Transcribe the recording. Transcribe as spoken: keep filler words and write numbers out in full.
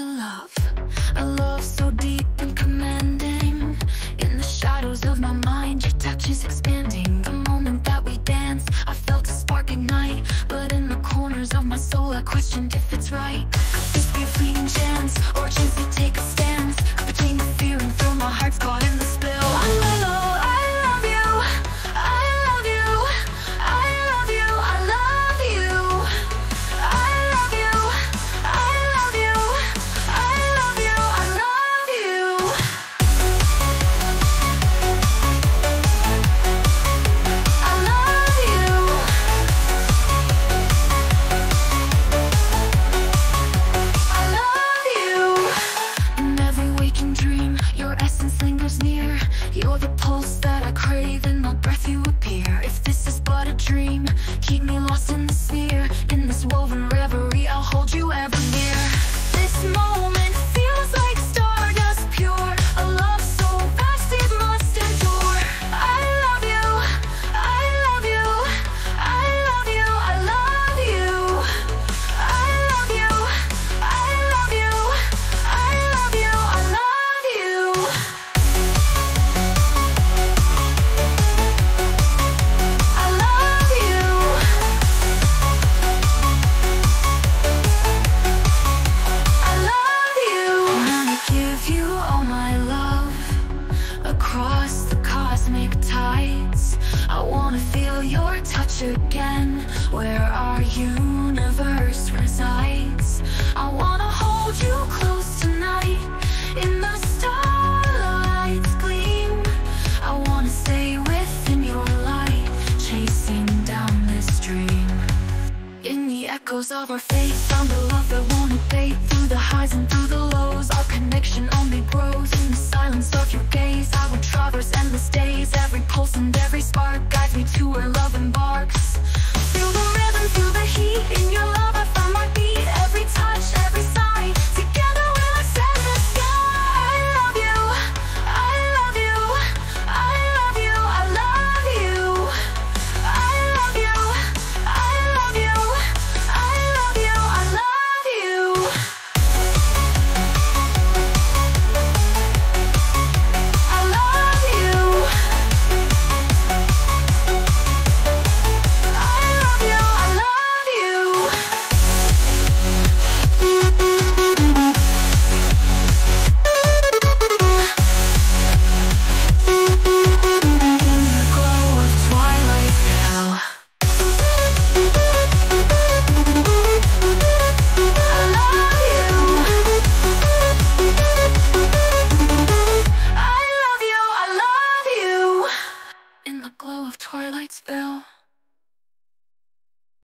to love, a love so deep and commanding. In the shadows of my mind, your touch is expanding. The moment that we danced, I felt a spark ignite, but in the corners of my soul I questioned if it's right. Could this be a fleeting chance, or a chance to take a stance? Between the fear and thrill, my heart's caught in the spill. I love again, where our universe resides. I wanna hold you close tonight, in the starlight's gleam. I wanna stay within your light, chasing down this dream. In the echoes of our faith, found the love that won't abate. Through the highs and through the lows, our connection only grows. In the silence of your gaze, I will traverse endless days. Every pulse and every spark guides me to where love embarks.